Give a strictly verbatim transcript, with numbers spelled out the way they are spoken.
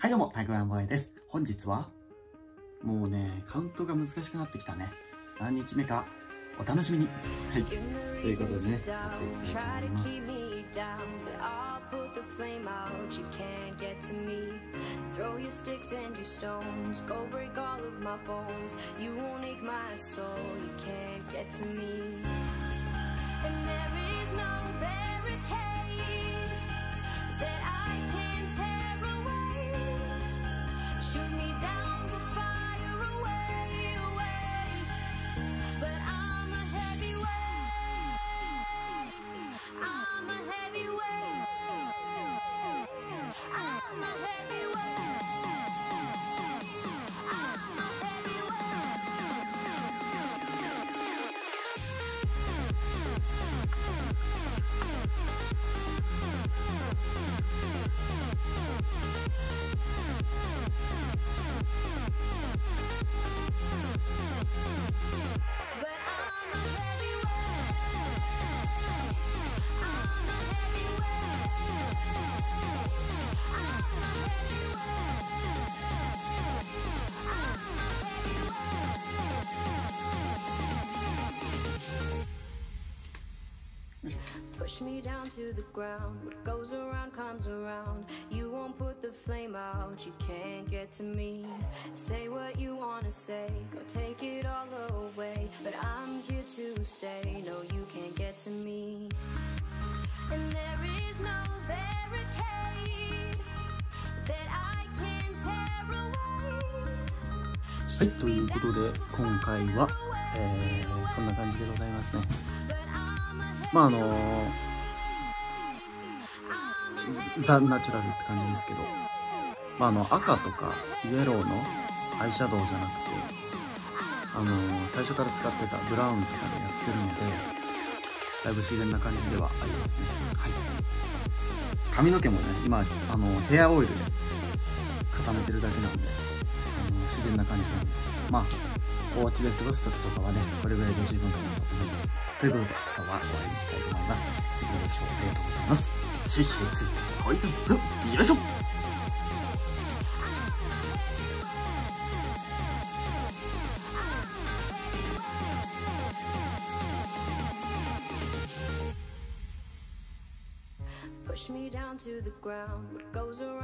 はいどうも、たくわんぼえです。本日は、もうね、カウントが難しくなってきたね。何日目か、お楽しみに。はい。ということでね、やっていきたいと思います。Push me down to the ground. What goes around comes around. You won't put the flame out. You can't get to me. Say what you wanna say. Go take it all away. But I'm here to stay. No, you can't get to me. And there is no barricade that I can tear away. はい、ということで今回は、えー、こんな感じでございますね。まああのー、ザ・ナチュラルって感じですけど、まああの赤とかイエローのアイシャドウじゃなくて、あのー、最初から使ってたブラウンとかでやってるので、だいぶ自然な感じではありますね。はい。髪の毛もね、今、あのー、ヘアオイルで固めてるだけなんで、あのー、自然な感じなんで、まあ、お家で過ごす時とかはね、これぐらいで十分かなと思います。ということで、今日は終わりにしたいと思います。いつもご視聴ありがとうございます。シェイシェイツイッター、はい、よいしょ。Push me down to the ground. What goes around.